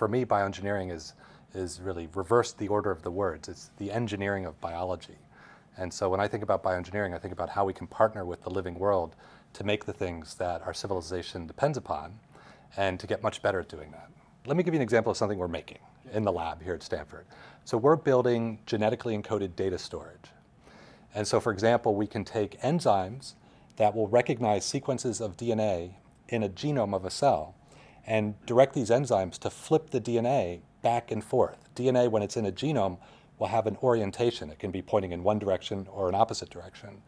for me, bioengineering is really reversed the order of the words. It's the engineering of biology. And so when I think about bioengineering, I think about how we can partner with the living world to make the things that our civilization depends upon and to get much better at doing that. Let me give you an example of something we're making in the lab here at Stanford. So we're building genetically encoded data storage. And so, for example, we can take enzymes that will recognize sequences of DNA in a genome of a cell and direct these enzymes to flip the DNA back and forth. DNA, when it's in a genome, will have an orientation. It can be pointing in one direction or an opposite direction.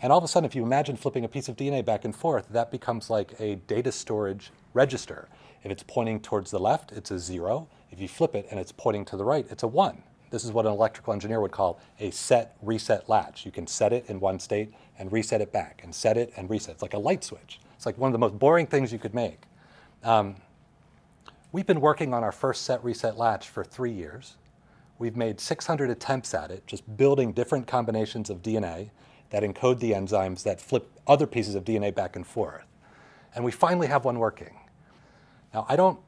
And all of a sudden, if you imagine flipping a piece of DNA back and forth, that becomes like a data storage register. If it's pointing towards the left, it's a 0. If you flip it and it's pointing to the right, it's a 1. This is what an electrical engineer would call a set-reset latch. You can set it in one state and reset it back, and set it and reset. It's like a light switch. It's like one of the most boring things you could make. We've been working on our first set-reset latch for 3 years. We've made 600 attempts at it, just building different combinations of DNA that encode the enzymes that flip other pieces of DNA back and forth. And we finally have one working. Now, I don't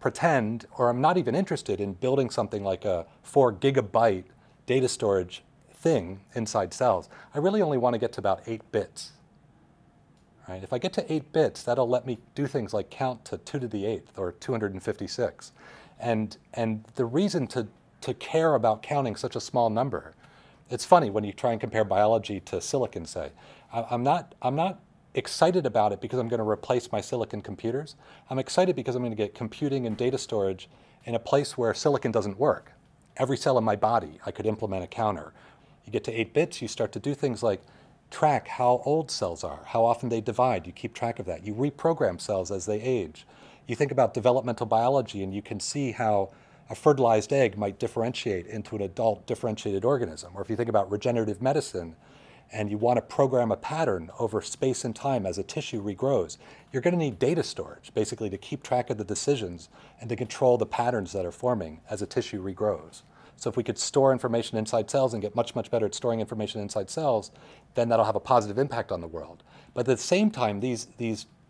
pretend, or I'm not even interested in building something like a 4 gigabyte data storage thing inside cells. I really only want to get to about 8 bits. Right? If I get to 8 bits, that'll let me do things like count to 2 to the 8th or 256. And the reason to care about counting such a small number, it's funny when you try and compare biology to silicon, say. I'm not excited about it because I'm going to replace my silicon computers. I'm excited because I'm going to get computing and data storage in a place where silicon doesn't work. Every cell in my body, I could implement a counter. You get to 8 bits, you start to do things like track how old cells are, how often they divide. You keep track of that. You reprogram cells as they age. You think about developmental biology, and you can see how a fertilized egg might differentiate into an adult differentiated organism. Or if you think about regenerative medicine, and you want to program a pattern over space and time as a tissue regrows, you're going to need data storage, basically, to keep track of the decisions and to control the patterns that are forming as a tissue regrows. So if we could store information inside cells and get much, much better at storing information inside cells, then that'll have a positive impact on the world. But at the same time, these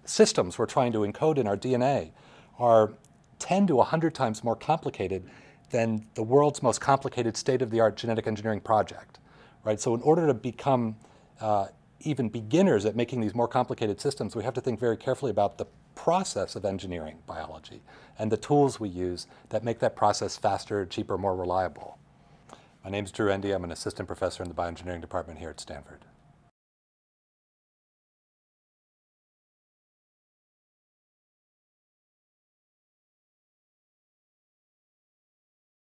systems we're trying to encode in our DNA are 10 to 100 times more complicated than the world's most complicated state-of-the-art genetic engineering project. Right? So in order to become even beginners at making these more complicated systems, we have to think very carefully about the process of engineering biology and the tools we use that make that process faster, cheaper, more reliable. My name's Drew Endy. I'm an assistant professor in the bioengineering department here at Stanford.